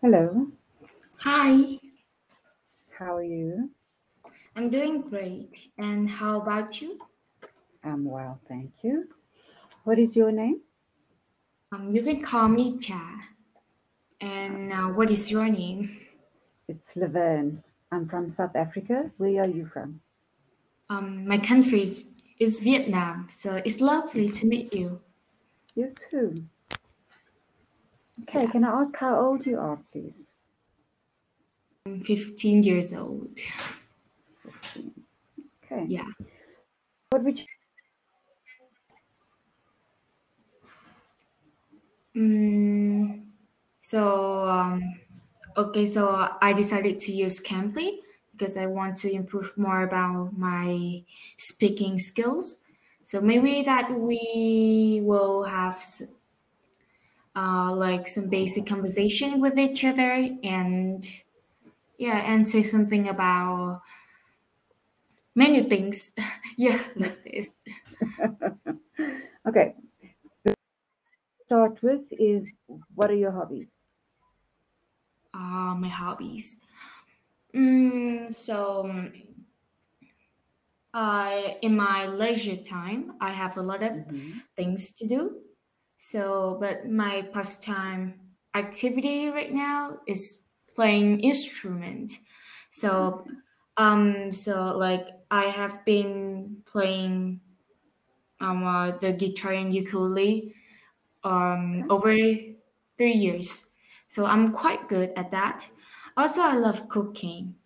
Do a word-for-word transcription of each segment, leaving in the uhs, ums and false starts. Hello, Hi, how are you? I'm doing great. And how about you? I'm well, thank you. What is your name? Um, you can call me Cha. And uh, what is your name? It's Laverne. I'm from South Africa. Where are you from? Um, my country is, is Vietnam, so it's lovely to meet you. You too. Okay, Yeah, can I ask how old you are, please? I'm fifteen years old. fifteen. Okay. Yeah. What would you Mm, so, um, okay, so I decided to use Cambly because I want to improve more about my speaking skills. So maybe that we will have s- uh, like some basic conversation with each other and yeah, and say something about many things. yeah, like this. Okay, start with is what are your hobbies? Uh, my hobbies. Mm, so um, I in my leisure time, I have a lot of hmm things to do. So, but my pastime activity right now is playing instrument. So, Okay. um, so like I have been playing um uh, the guitar and ukulele um Okay. over three years. So I'm quite good at that. Also, I love cooking.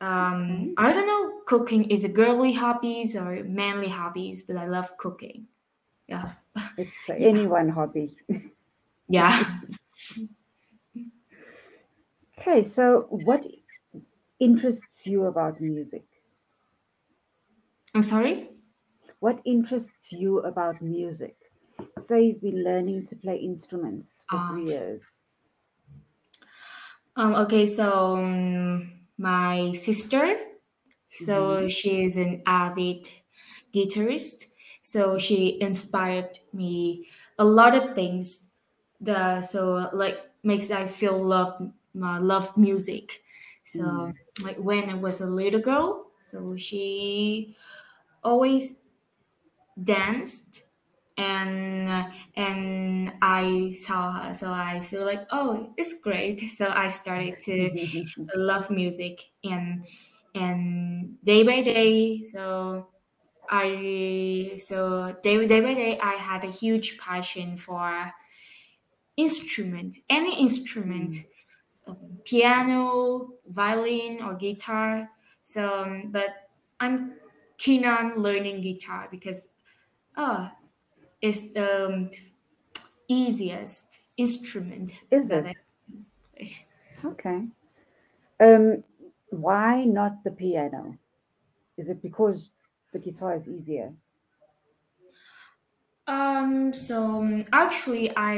um Okay. I don't know, cooking is a girly hobbies or manly hobbies, but I love cooking. yeah It's uh, yeah any one hobby. yeah Okay, so what interests you about music? I'm sorry. What interests you about music? So you've been learning to play instruments for uh, three years. um okay so um, My sister, so hmm she is an avid guitarist, so she inspired me a lot of things. The so like makes I feel love my love music. So Mm. like when I was a little girl, so she always danced, and and I saw her, so I feel like, oh, it's great. So I started to love music, and and day by day, so I so day day by day I had a huge passion for instrument, any instrument, Mm. um, piano, violin, or guitar. So, um, but I'm keen on learning guitar because oh, it's the um, easiest instrument Is that I it? play. Okay. Um, Why not the piano? Is it because the guitar is easier? Um. So um, actually, I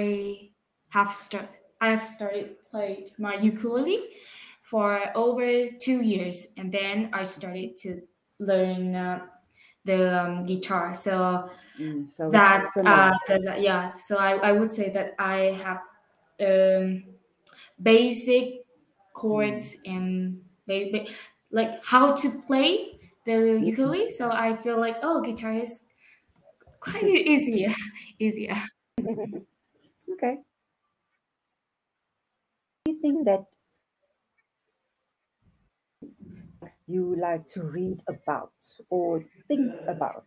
have start. I have started played my ukulele for over two years, and then I started to learn uh, the um, guitar. So Mm, so it's that uh, similar. the, the- yeah. So I, I would say that I have um basic Mm. chords and ba- ba- like how to play the Mm. ukulele. So I feel like, oh, guitar is quite easier, easier. Okay. Do you think that you like to read about or think about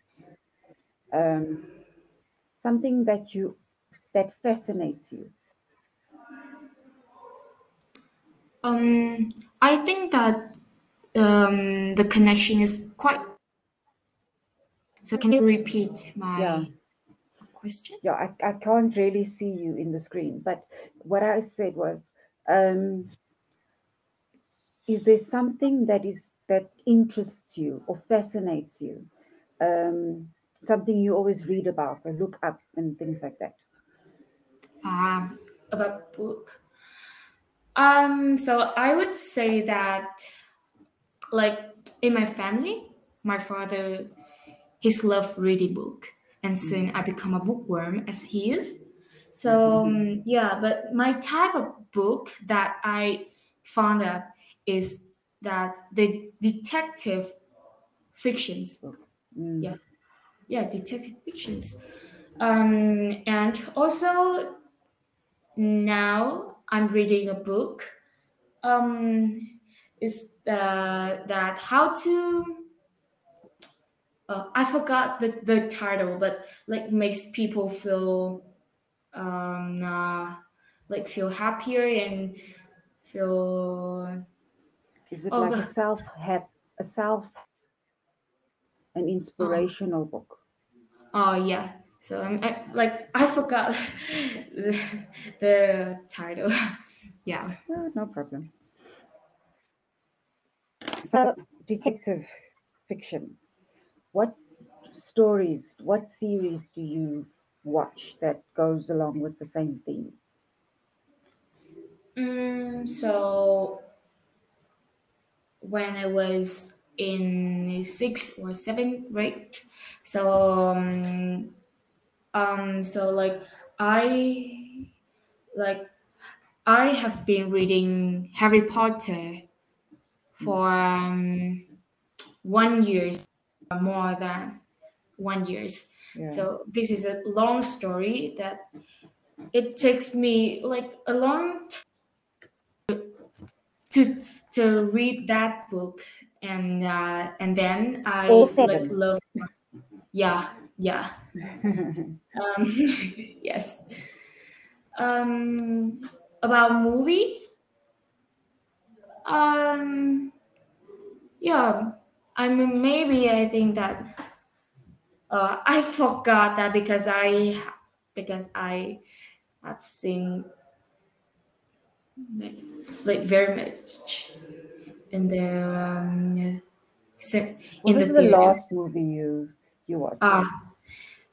um, something that you that fascinates you? Um, I think that um the connection is quite. So can you repeat Yeah. my question? Yeah, I, I can't really see you in the screen, but what I said was, um, is there something that is that interests you or fascinates you? Um, Something you always read about or look up and things like that. Um, About book. Um, so I would say that like in my family, my father his love reading book, and soon Mm. I become a bookworm as he is. So um, yeah, but my type of book that I found out is that the detective fictions. Mm. Yeah, yeah, detective fictions. Um, and also now I'm reading a book. Um, it's uh, that how to. Uh, I forgot the, the title, but like makes people feel um uh, like feel happier and feel. Is it oh, like God. a self help a self an inspirational oh. book? Oh yeah. So I'm I, like I forgot the, the title. Yeah. Oh, no problem. So detective fiction. What stories, what series do you watch that goes along with the same theme? Mm, so when I was in sixth or seventh grade, so um, um, so like I like I have been reading Harry Potter for um, one year. More than one years. Yeah. So this is a long story that it takes me like a long time to to read that book, and uh, and then I like love. Yeah, yeah. um, yes. Um, about movie. Um, yeah. I mean, maybe I think that uh, I forgot that because I because I have seen like very much in the um, in what the, was the last movie you you watched. Ah, uh,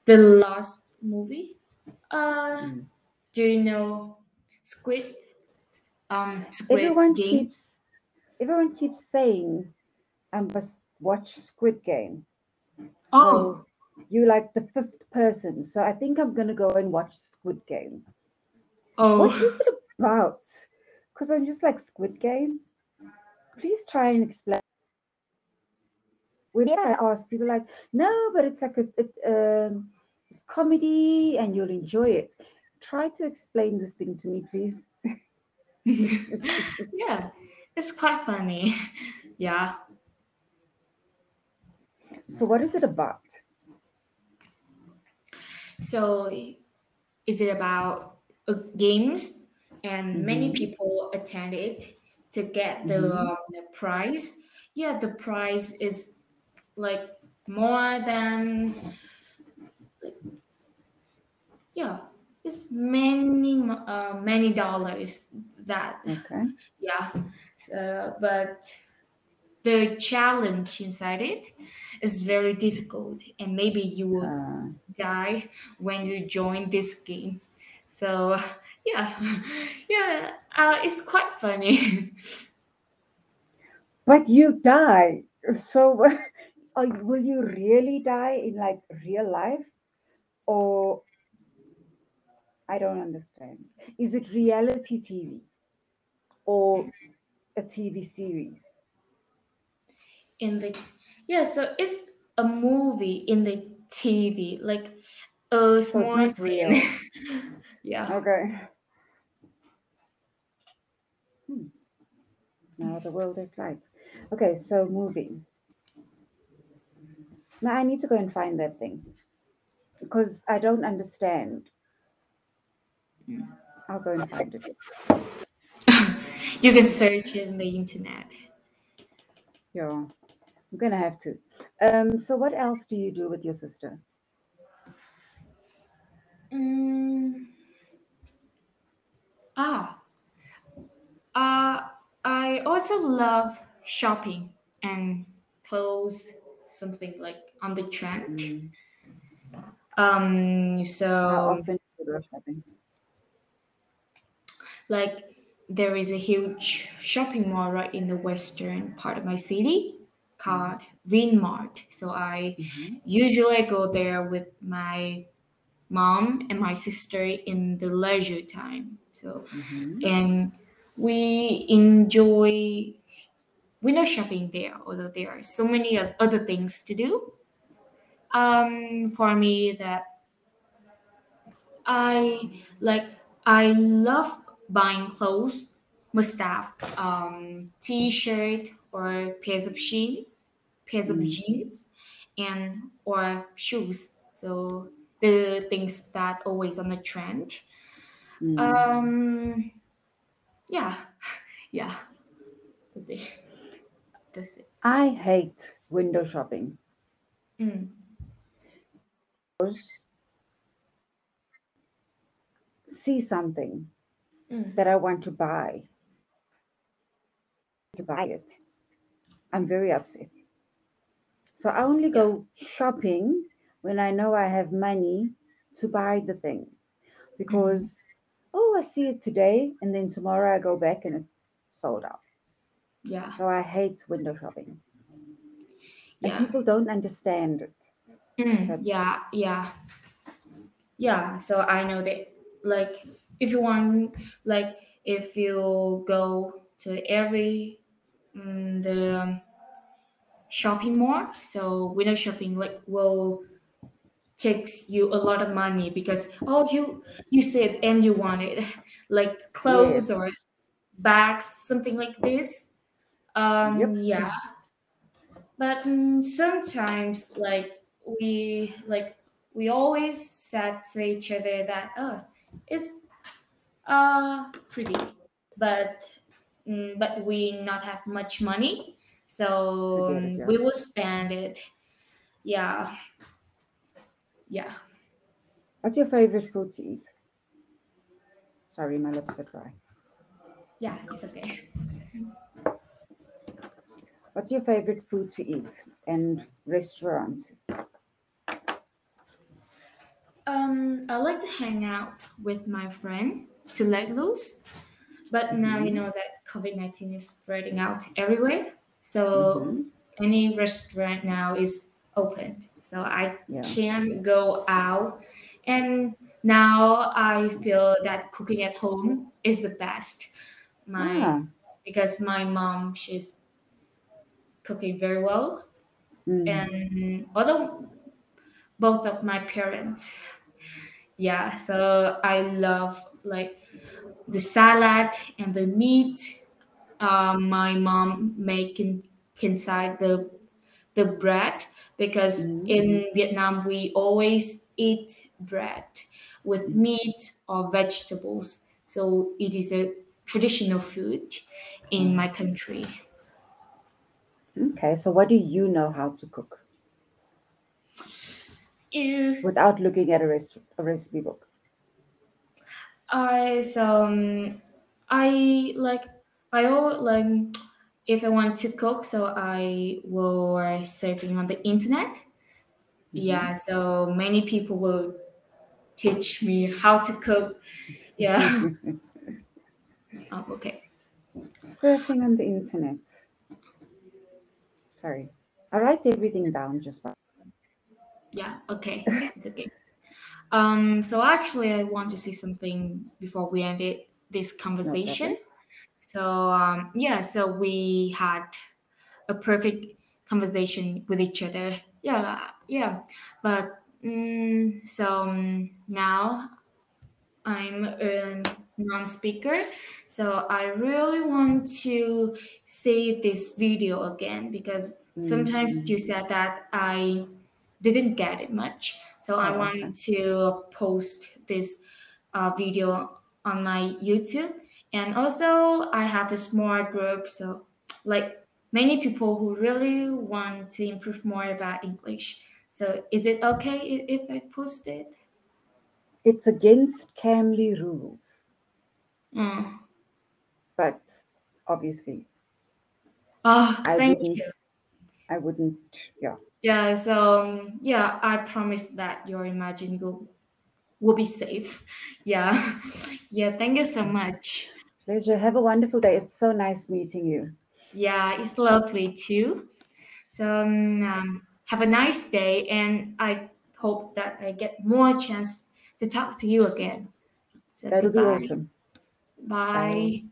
the last movie. Uh, mm. Do you know Squid? Um, Squid everyone Game. keeps everyone keeps saying I must watch Squid Game. Oh, so you like the fifth person. So I think I'm gonna go and watch Squid Game. Oh, what is it about? Because I'm just like Squid Game. Please try and explain. When I ask people, like, no, but it's like a it, um, it's comedy and you'll enjoy it. Try to explain this thing to me, please. Yeah, it's quite funny. Yeah. So what is it about? So is it about uh, games, and mm-hmm. many people attend it to get the, mm-hmm. uh, the prize. Yeah, the prize is like more than, like, yeah, it's many, uh, many dollars that, okay. yeah, so, but the challenge inside it is very difficult, and maybe you will uh, die when you join this game. So yeah, yeah, uh, it's quite funny. But you die. So what, are, will you really die in like real life, or I don't understand. Is it reality T V or a T V series? In the yeah, so it's a movie in the T V, like a small scene. Yeah. Okay. Hmm. Now the world is light. Okay, so moving. Now I need to go and find that thing because I don't understand. I'll go and find it. You can search in the internet. Yeah. I'm gonna have to. Um, so, what else do you do with your sister? Um, ah, uh, I also love shopping and clothes, something like on the trend. Mm. Um, so how often do you go shopping? Like there is a huge shopping mall right in the western part of my city, called Vinmart. So I mm-hmm. usually go there with my mom and my sister in the leisure time. So, mm-hmm. and we enjoy window shopping there, although there are so many other things to do. Um, for me, that I like, I love buying clothes, mustache, um, t-shirt or pairs of jeans, pairs of jeans, and or shoes. So the things that always on the trend. Mm. Um, yeah, yeah. That's it. I hate window shopping. Mm. See something mm. that I want to buy, to buy it. I'm very upset. So I only go shopping when I know I have money to buy the thing, because, mm. oh, I see it today, and then tomorrow I go back and it's sold out. Yeah. So I hate window shopping. Yeah. And people don't understand it. Mm. Yeah, yeah. Yeah, so I know that, like, if you want, like, if you go to every, um, the shopping mall, so window shopping, like, will takes you a lot of money because, oh, you you said and you want it, like clothes yes. or bags, something like this. Um, yep. Yeah. But um, sometimes, like, we, like, we always said to each other that, oh, it's uh, pretty, but, um, but we not have much money. So um, it, yeah. we will spend it. Yeah. Yeah. What's your favorite food to eat? Sorry, my lips are dry. Yeah, it's okay. What's your favorite food to eat and restaurant? Um, I like to hang out with my friend to let loose. But mm-hmm. now you know that COVID nineteen is spreading out everywhere. So mm-hmm. any restaurant now is open. So I yeah. can't go out. And now I feel that cooking at home is the best. My yeah. Because my mom, she's cooking very well. Mm. And although both of my parents, yeah, so I love, like, the salad and the meat. Um, my mom making inside the the bread, because mm-hmm. in Vietnam we always eat bread with meat or vegetables. So it is a traditional food in my country. Okay, so what do you know how to cook? Uh, Without looking at a, rest- a recipe book. I, so, um, I like, I always, like, if I want to cook, so I will surfing on the internet. Mm-hmm. Yeah, so many people will teach me how to cook. Yeah. Oh, okay. Surfing on the internet. Sorry. I write everything down just by. Yeah, okay. It's okay. Um, so actually, I want to say something before we end it, this conversation. No, So, um, yeah, so we had a perfect conversation with each other. Yeah, yeah. But um, so um, now I'm a non-speaker. So I really want to see this video again, because mm-hmm. sometimes you said that I didn't get it much. So oh, I want okay. to post this uh, video on my YouTube. And also, I have a small group, so like many people who really want to improve more about English. So is it okay if I post it? It's against Cambly rules. Mm. But obviously. Oh, I thank you. I wouldn't, yeah. Yeah, so um, yeah, I promise that your Imagine Google will be safe. Yeah. Yeah, thank you so much. Pleasure. Have a wonderful day. It's so nice meeting you. Yeah, it's lovely too. So um, have a nice day, and I hope that I get more chance to talk to you again. So that'll goodbye. Be awesome. Bye. Bye.